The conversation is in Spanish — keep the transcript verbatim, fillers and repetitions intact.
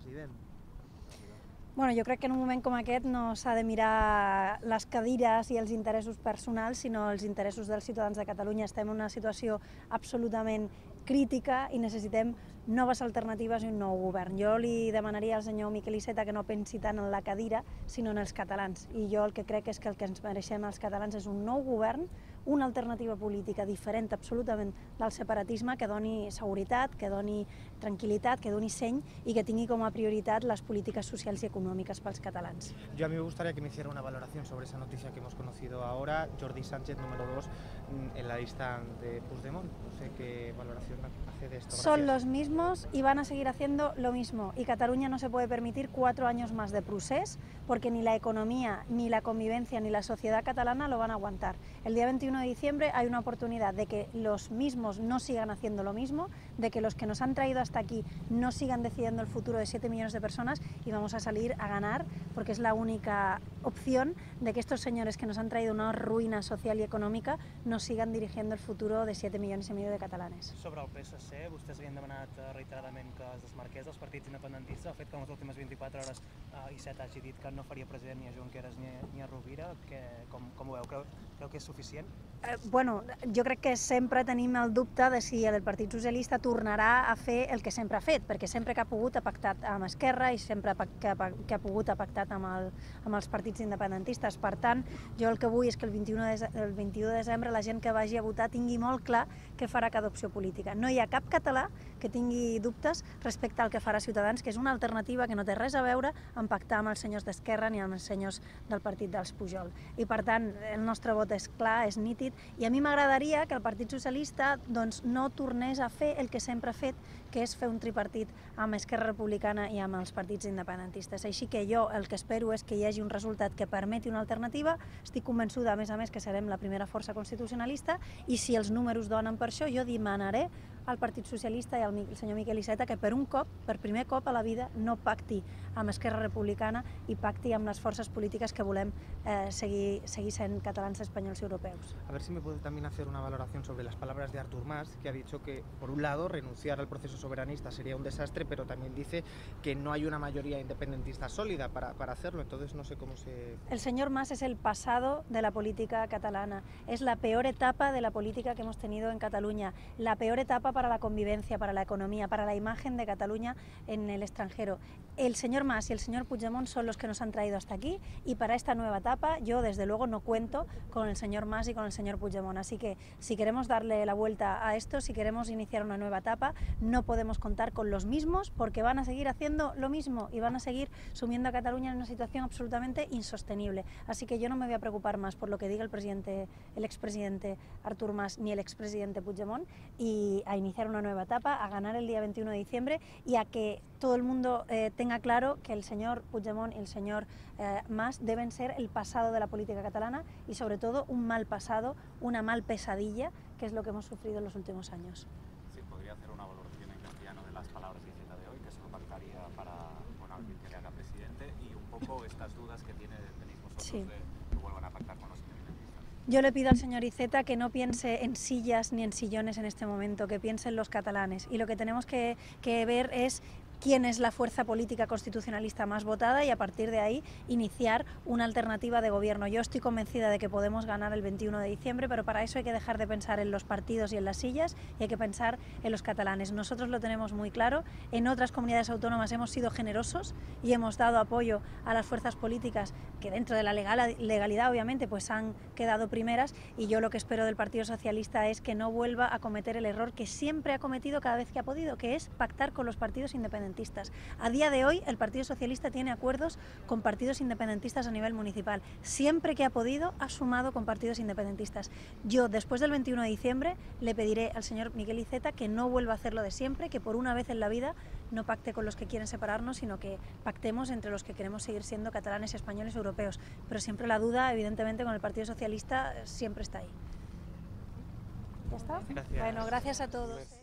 President. Bueno, jo crec que en un moment com aquest no s'ha de mirar les cadires i els interessos personals, sinó els interessos dels ciutadans de Catalunya. Estem en una situació absolutament crítica i necessitem noves alternatives i un nou govern. Jo li demanaria al senyor Miquel Iceta que no pensi tant en la cadira, sinó en els catalans. I jo el que crec és que el que ens mereixem els catalans és un nou govern, una alternativa política diferent absolutament del separatisme, que doni seguretat, que doni tranquil·litat, que doni seny i que tingui com a prioritat les políticas sociales y económicas para los catalanes. Yo a mí me gustaría que me hiciera una valoración sobre esa noticia que hemos conocido ahora, Jordi Sánchez, número dos, en la lista de Puigdemont. No sé qué valoración hace de esto. Gracias. Son los mismos y van a seguir haciendo lo mismo. Y Cataluña no se puede permitir cuatro años más de procés, porque ni la economía, ni la convivencia, ni la sociedad catalana lo van a aguantar. El día veintiuno de diciembre hay una oportunidad de que los mismos no sigan haciendo lo mismo, de que los que nos han traído hasta aquí no sigan decidiendo el futuro de siete millones de personas, y vamos a salir a ganar, porque es la única opción de que estos señores que nos han traído una ruina social y económica no sigan dirigiendo el futuro de siete millones y medio de catalanes. Sobre el P S C, vostès havien demanat reiteradament que es desmarqués dels partits independentistes. El fet que en les últimes vint-i-quatre hores Iceta hagi dit que no faria president ni a Junqueras ni a, ni a Rovira, que, com, com ho veu? Creu, creu que és suficient? Eh, bueno, jo crec que sempre tenim el dubte de si el Partit Socialista tornarà a fer el que sempre ha fet, perquè sempre que ha pogut ha pactat amb Esquerra i sempre que ha, que ha pogut ha pactat amb, el, amb els partits independentistes. Per tant, jo el que vull és que el vint-i-u de desembre la gent que vagi a votar tingui molt clar què farà cada opció política. No hi ha cap català que tingui dubtes respecte al que farà Ciutadans, que és una alternativa que no té res a veure amb pactar amb els senyors d'Esquerra ni amb els senyors del partit dels Pujol. I per tant, el nostre vot és clar, és nítid, i a mi m'agradaria que el Partit Socialista doncs, no tornés a fer el que sempre ha fet, que és fer un tripartit amb Esquerra Republicana i amb els partits independentistes. Així que jo el que espero és que hi hagi un resultat que permeti una alternativa. Estic convençuda, a més a més, que serem la primera força constitucionalista, i si els números donen per això, jo demanaré al Partit Socialista i al senyor Miquel Iceta que per un cop, per primer cop a la vida, no pacti amb Esquerra Republicana i pacti amb les forces polítiques que volem eh, seguir, seguir sent catalans, españoles y europeos. A ver si me puede también hacer una valoración sobre las palabras de Artur Mas, que ha dicho que, por un lado, renunciar al proceso soberanista sería un desastre, pero también dice que no hay una mayoría independentista sólida para, para hacerlo. Entonces no sé cómo se... El señor Mas es el pasado de la política catalana. Es la peor etapa de la política que hemos tenido en Cataluña. La peor etapa para la convivencia, para la economía, para la imagen de Cataluña en el extranjero. El señor Mas y el señor Puigdemont son los que nos han traído hasta aquí, y para esta nueva etapa yo desde luego no cuento con el señor Mas y con el señor Puigdemont. Así que si queremos darle la vuelta a esto, si queremos iniciar una nueva etapa, no podemos contar con los mismos, porque van a seguir haciendo lo mismo y van a seguir sumiendo a Cataluña en una situación absolutamente insostenible. Así que yo no me voy a preocupar más por lo que diga el presidente, el expresidente Artur Mas ni el expresidente Puigdemont, y a iniciar una nueva etapa, a ganar el día veintiuno de diciembre, y a que todo el mundo eh, tenga claro que el señor Puigdemont y el señor eh, Mas deben ser el pasado de la política catalana, y sobre todo un mal pasado, una mal pesadilla, que es lo que hemos sufrido en los últimos años. Sí, podría hacer una valoración en castellano de las palabras de Iceta de hoy, que se lo marcaría para con alguien que le haga presidente, y un poco estas dudas que tiene, tenéis vosotros, sí, de que vuelvan a pactar con los... Yo le pido al señor Iceta que no piense en sillas ni en sillones en este momento, que piense en los catalanes. Y lo que tenemos que, que ver es quién es la fuerza política constitucionalista más votada, y a partir de ahí iniciar una alternativa de gobierno. Yo estoy convencida de que podemos ganar el veintiuno de diciembre, pero para eso hay que dejar de pensar en los partidos y en las sillas, y hay que pensar en los catalanes. Nosotros lo tenemos muy claro. En otras comunidades autónomas hemos sido generosos y hemos dado apoyo a las fuerzas políticas que dentro de la legalidad, obviamente, pues han quedado primeras, y yo lo que espero del Partido Socialista es que no vuelva a cometer el error que siempre ha cometido cada vez que ha podido, que es pactar con los partidos independientes. A día de hoy el Partido Socialista tiene acuerdos con partidos independentistas a nivel municipal. Siempre que ha podido ha sumado con partidos independentistas. Yo después del veintiuno de diciembre le pediré al señor Miquel Iceta que no vuelva a hacer lo de siempre, que por una vez en la vida no pacte con los que quieren separarnos, sino que pactemos entre los que queremos seguir siendo catalanes, españoles, europeos. Pero siempre la duda, evidentemente, con el Partido Socialista siempre está ahí. ¿Ya está? Gracias. Bueno, gracias a todos.